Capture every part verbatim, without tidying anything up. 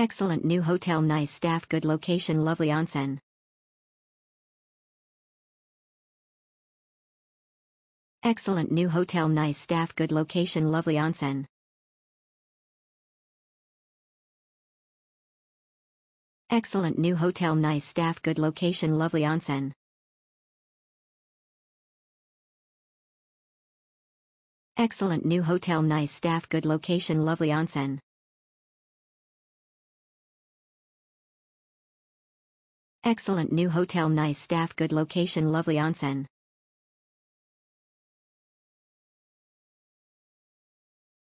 Excellent new hotel, nice staff, good location, lovely onsen. Excellent new hotel, nice staff, good location, lovely onsen. Excellent new hotel, nice staff, good location, lovely onsen. Excellent new hotel, nice staff, good location, lovely onsen. Excellent new hotel, nice staff, good location, lovely onsen.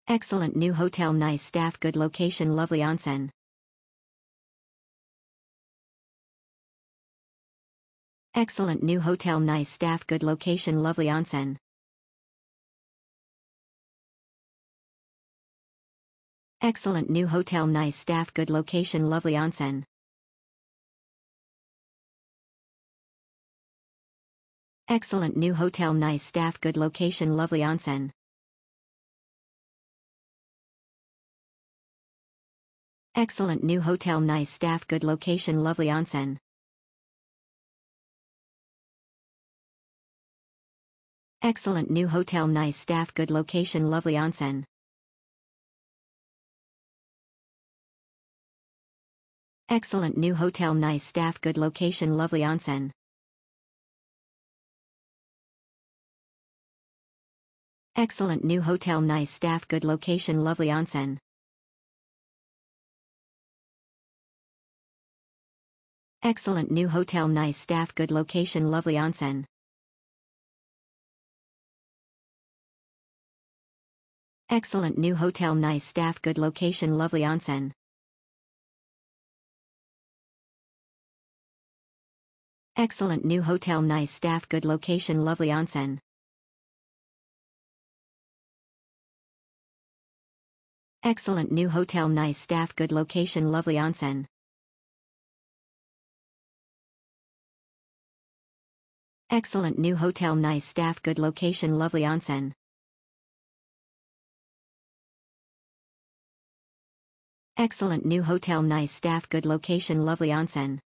Excellent new hotel, nice staff, good location, lovely onsen. Excellent new hotel, nice staff, good location, lovely onsen. Excellent new hotel, nice staff, good location, lovely onsen. Excellent new hotel, nice staff, good location, lovely onsen. Excellent new hotel, nice staff, good location, lovely onsen. Excellent new hotel, nice staff, good location, lovely onsen. Excellent new hotel, nice staff, good location, lovely onsen. Excellent new hotel, nice staff, good location, lovely onsen. Excellent new hotel, nice staff, good location, lovely onsen. Excellent new hotel, nice staff, good location, lovely onsen. Excellent new hotel, nice staff, good location, lovely onsen. Excellent new hotel, nice staff, good location, lovely onsen. Excellent new hotel, nice staff, good location, lovely onsen. Excellent new hotel, nice staff, good location, lovely onsen.